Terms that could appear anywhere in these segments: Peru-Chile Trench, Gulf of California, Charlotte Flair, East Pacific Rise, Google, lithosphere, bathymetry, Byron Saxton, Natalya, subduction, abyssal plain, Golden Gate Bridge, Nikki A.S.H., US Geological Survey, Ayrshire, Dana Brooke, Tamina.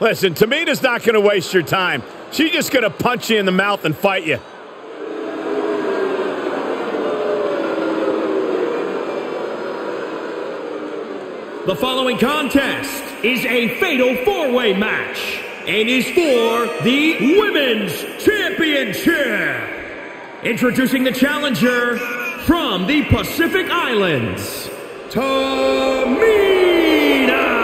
Listen, Tamina's not going to waste your time. She's just going to punch you in the mouth and fight you. The following contest is a fatal four-way match and is for the Women's Championship. Introducing the challenger from the Pacific Islands, Tamina!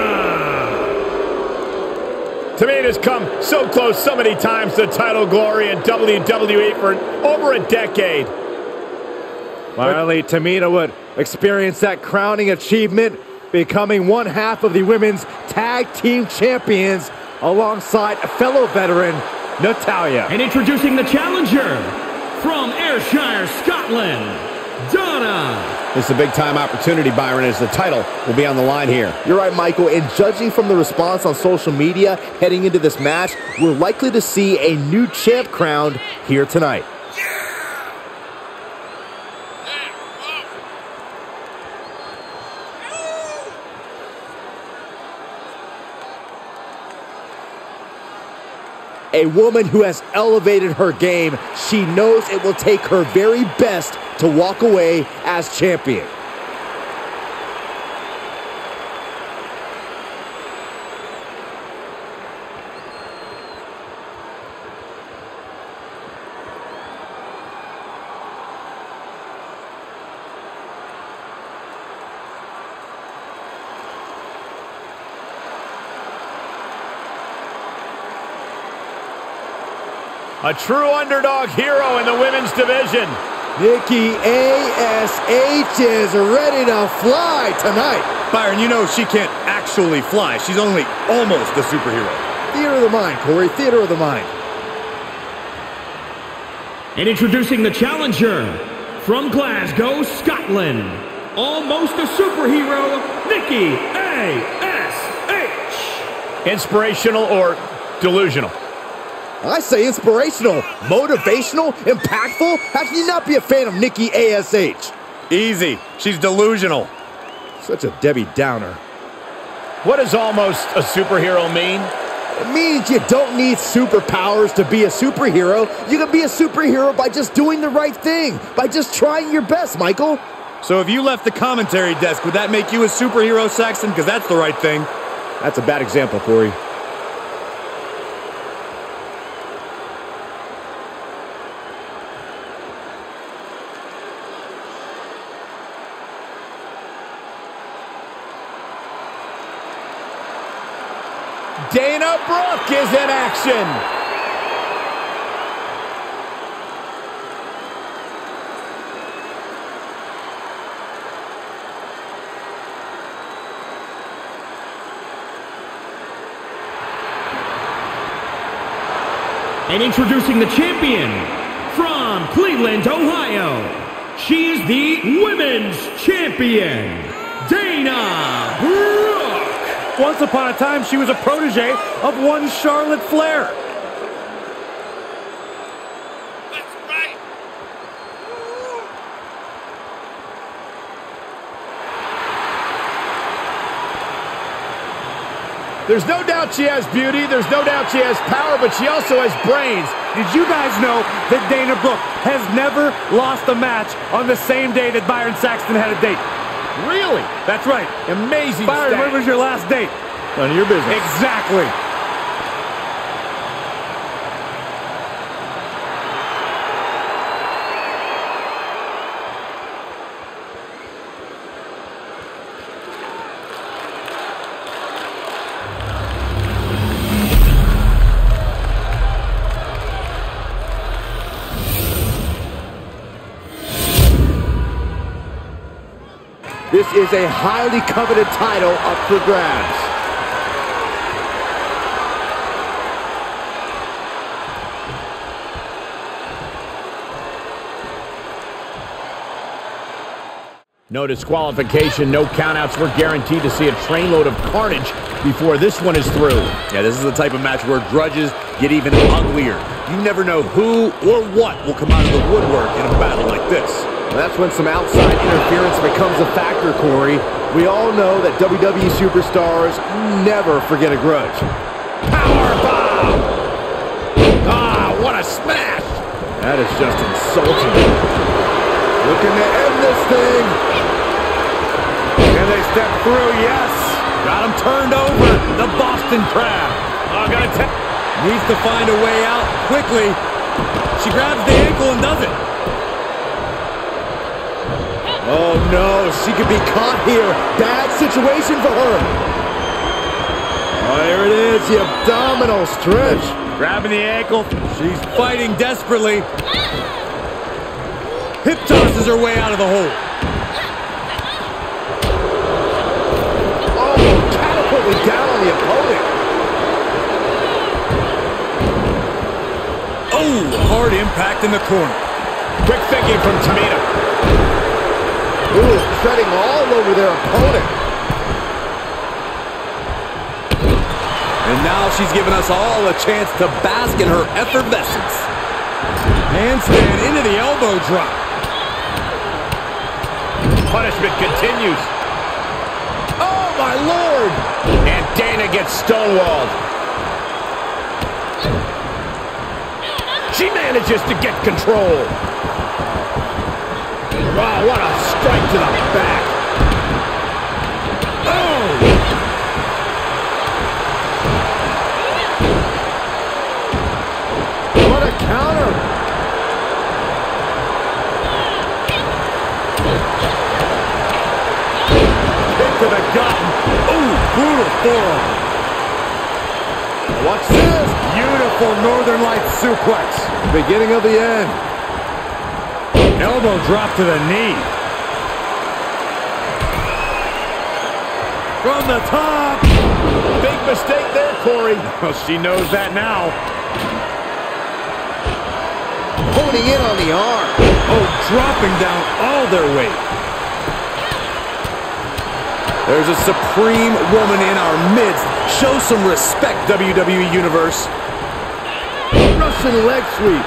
Tamina's come so close so many times to title glory in WWE for over a decade. Finally, Tamina would experience that crowning achievement, becoming one half of the women's tag team champions alongside fellow veteran Natalya. And introducing the challenger from Ayrshire, Scotland, Dana. This is a big-time opportunity, Byron, as the title will be on the line here. You're right, Michael, and judging from the response on social media heading into this match, we're likely to see a new champ crowned here tonight. A woman who has elevated her game. She knows it will take her very best to walk away as champion. A true underdog hero in the women's division. Nikki A.S.H. is ready to fly tonight. Byron, you know she can't actually fly. She's only almost a superhero. Theater of the mind, Corey. Theater of the mind. And introducing the challenger from Glasgow, Scotland, almost a superhero, Nikki A.S.H. Inspirational or delusional? I say inspirational, motivational, impactful. How can you not be a fan of Nikki A.S.H.? Easy. She's delusional. Such a Debbie Downer. What does almost a superhero mean? It means you don't need superpowers to be a superhero. You can be a superhero by just doing the right thing, by just trying your best, Michael. So if you left the commentary desk, would that make you a superhero, Saxton? Because that's the right thing. That's a bad example, Corey. Dana Brooke is in action. And introducing the champion from Cleveland, Ohio. She is the women's champion, Dana Brooke. Once upon a time, she was a protege of one Charlotte Flair. That's right. There's no doubt she has beauty. There's no doubt she has power, but she also has brains. Did you guys know that Dana Brooke has never lost a match on the same day that Byron Saxton had a date? Really? That's right. Amazing. Byron, when was your last date? None of your business. Exactly. This is a highly coveted title up for grabs. No disqualification, no countouts. We're guaranteed to see a trainload of carnage before this one is through. Yeah, this is the type of match where grudges get even uglier. You never know who or what will come out of the woodwork in a battle like this. Well, that's when some outside interference becomes a factor, Corey. We all know that WWE superstars never forget a grudge. Powerbomb! Ah, what a smash! That is just insulting. Looking to end this thing. And they step through, yes. Got him turned over. The Boston Crab. Oh, got it. Needs to find a way out quickly. She grabs the ankle and does it. Oh no, she could be caught here. Bad situation for her. Oh, there it is, the abdominal stretch. Grabbing the ankle. She's fighting desperately. Hip tosses her way out of the hole. Oh, catapulted down on the opponent. Oh, hard impact in the corner. Quick thinking from Tamina. Ooh, treading all over their opponent. And now she's given us all a chance to bask in her effervescence. Handstand into the elbow drop. Punishment continues. Oh, my Lord! And Dana gets stonewalled. She manages to get control. Wow, what a strike to the back. Oh! What a counter. Kick to the gut. Ooh, brutal forearm. Watch this. Beautiful Northern Lights suplex. Beginning of the end. Elbow drop to the knee. From the top. Big mistake there, Corey. Well, she knows that now. Holding in on the arm. Oh, dropping down all their weight. There's a supreme woman in our midst. Show some respect, WWE Universe. Russian leg sweep.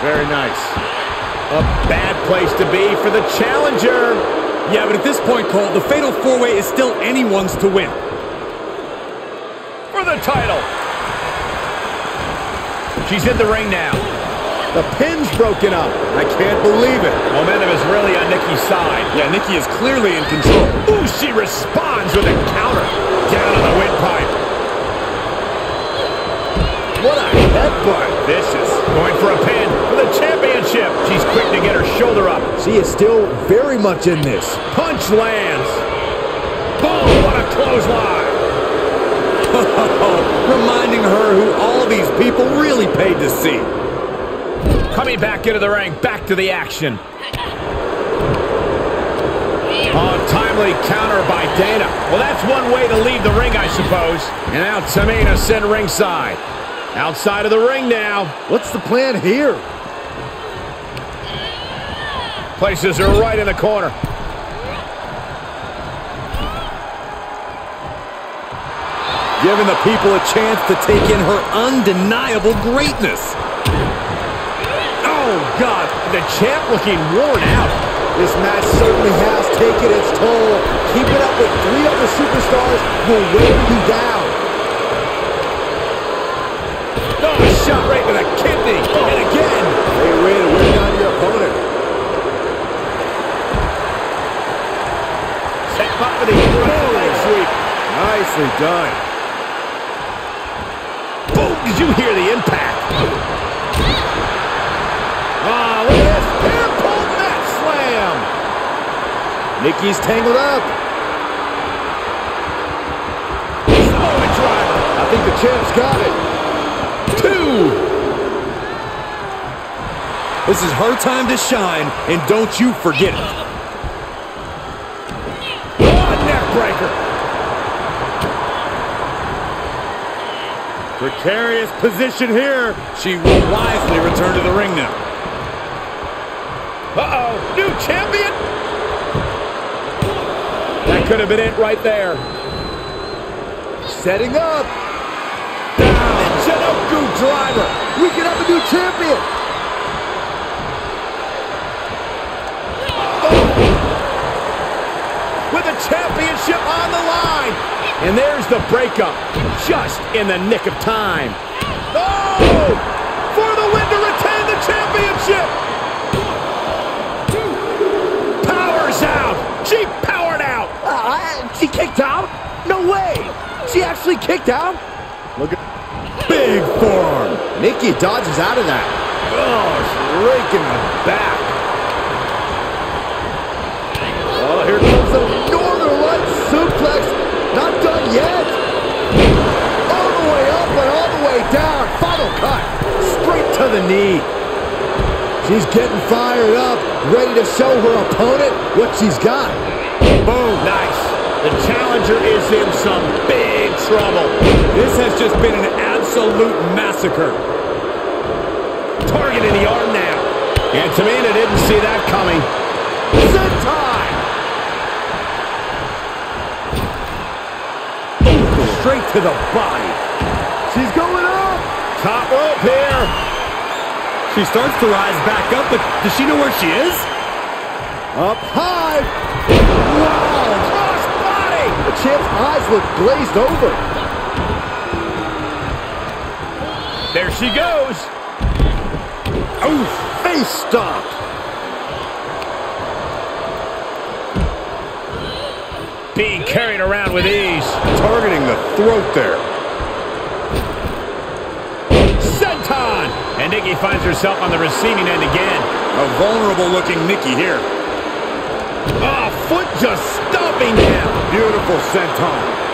Very nice. A bad place to be for the challenger. Yeah, but at this point, Cole, the fatal four-way is still anyone's to win. For the title. She's in the ring now. The pin's broken up. I can't believe it. Momentum is really on Nikki's side. Yeah, Nikki is clearly in control. Ooh, she responds with a counter. Down on the windpipe. What a headbutt. Vicious. Going for a pin for the championship. She's quick to get her shoulder up. She is still very much in this. Punch lands. Boom! What a clothesline. Reminding her who all these people really paid to see. Coming back into the ring. Back to the action. Oh, timely counter by Dana. Well, that's one way to leave the ring, I suppose. And now Tamina sent ringside. Outside of the ring now. What's the plan here? Places her right in the corner. Giving the people a chance to take in her undeniable greatness. Oh, God. The champ looking worn out. This match certainly has taken its toll. Keeping up with three other superstars will weigh you down. Oh, a shot right to the kidney. Oh. And again. They way to wear down your opponent. Set up for the leg sweep. Nicely done. Boom! Did you hear the impact? Oh, look at this. Nikki's tangled up. Slowing drive. I think the champ's got it. Two. This is her time to shine, and don't you forget it. One neck breaker. Precarious position here. She will wisely return to the ring now. Uh-oh. New champion. That could have been it right there. Setting up. Down. And Sudoku driver. We can have a new champion. Oh. With a champion. championship on the line. And there's the breakup, just in the nick of time. Oh! For the win to retain the championship! Powers out! She powered out! She kicked out? No way! She actually kicked out? Look at... Big forearm! Nikki dodges out of that. Oh, she's raking the back. Oh, here comes the Northern Lights suplex. Not done yet. All the way up and all the way down. Final cut. Straight to the knee. She's getting fired up, ready to show her opponent what she's got. Boom, nice. The challenger is in some big trouble. This has just been an absolute massacre. Target in the arm now. And Tamina didn't see that coming. Sentai! Straight to the body. She's going up. Top rope here. She starts to rise back up, but does she know where she is? Up high. Wow, cross body. The champ's eyes look glazed over. There she goes. Oh, face stomp. Being carried around with ease. Targeting the throat there. Senton. And Nikki finds herself on the receiving end again. A vulnerable looking Nikki here. Oh, foot just stomping down. Beautiful senton.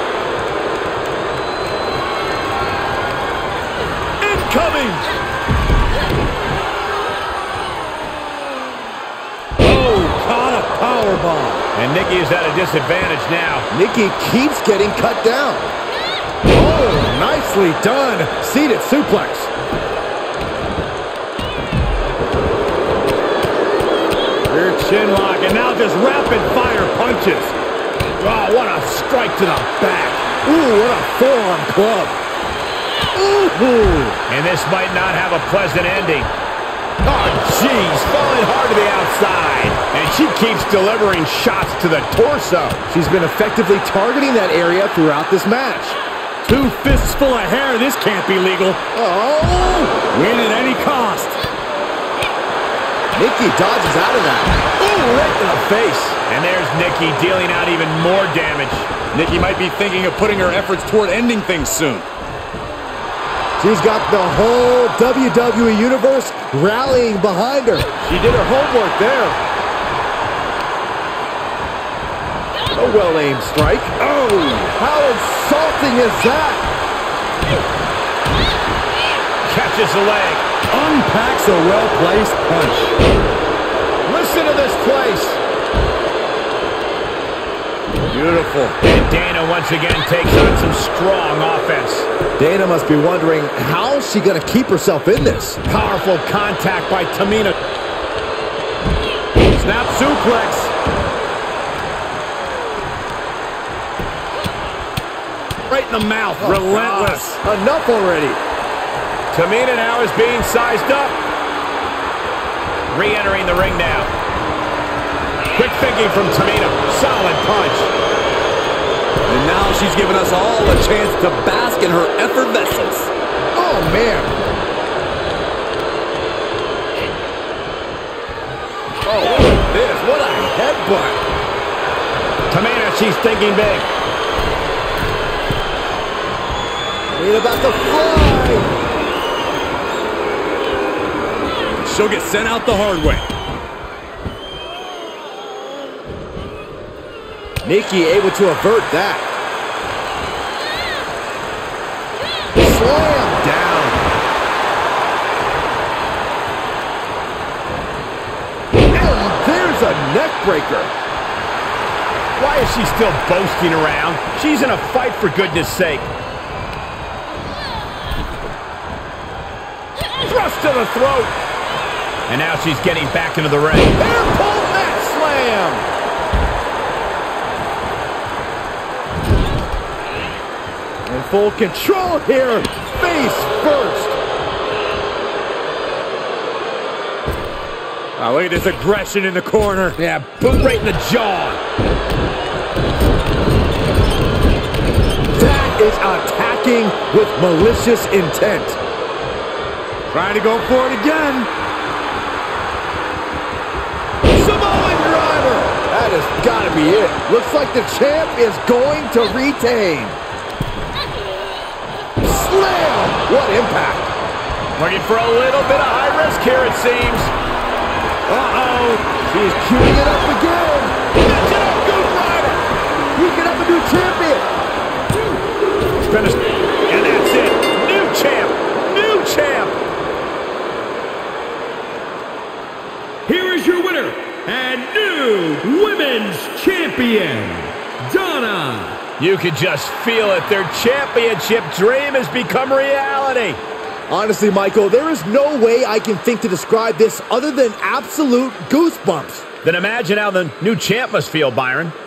Coming! Oh, caught a powerbomb. And Nikki is at a disadvantage now. Nikki keeps getting cut down. Oh, nicely done. Seated suplex. Rear chin lock, and now just rapid fire punches. Oh, what a strike to the back. Ooh, what a forearm club. Ooh. And this might not have a pleasant ending. Oh, jeez, falling hard to the outside. And she keeps delivering shots to the torso. She's been effectively targeting that area throughout this match. Two fists full of hair, this can't be legal. Oh! Win at any cost. Nikki dodges out of that. Ooh, right to the face. And there's Nikki dealing out even more damage. Nikki might be thinking of putting her efforts toward ending things soon. She's got the whole WWE Universe rallying behind her. She did her homework there. A well-aimed strike. Oh, how insulting is that? Catches a leg. Unpacks a well-placed punch. Listen to this place. Beautiful. And Dana once again takes on some strong offense. Dana must be wondering, how is she going to keep herself in this? Powerful contact by Tamina. Snap suplex. Right in the mouth. Oh, relentless. God. Enough already. Tamina now is being sized up. Re-entering the ring now. Quick thinking from Tamina. Solid punch. And now she's given us all a chance to bask in her effervescence. Oh, man. Oh, look at this. What a headbutt. Tamina, she's thinking big. Tamina about to fly. She'll get sent out the hard way. Nikki able to avert that. Slam down. And there's a neck breaker. Why is she still boasting around? She's in a fight, for goodness sake. Thrust to the throat. And now she's getting back into the ring. Air pulled neck slam. Full control here, face first. Oh, look at this aggression in the corner. Yeah, boot right in the jaw. is attacking with malicious intent. Trying to go for it again. Samoan driver! That has got to be it. Looks like the champ is going to retain. Slam! What impact. Looking for a little bit of high risk here, it seems. Uh-oh. She's queuing it up again. That's it, Good Rider. You can have a new champion. It's finished. And that's it. New champ. New champ. Here is your winner and new women's champion, Dana. You can just feel it. Their championship dream has become reality. Honestly, Michael, there is no way I can think to describe this other than absolute goosebumps. Then imagine how the new champ must feel, Byron.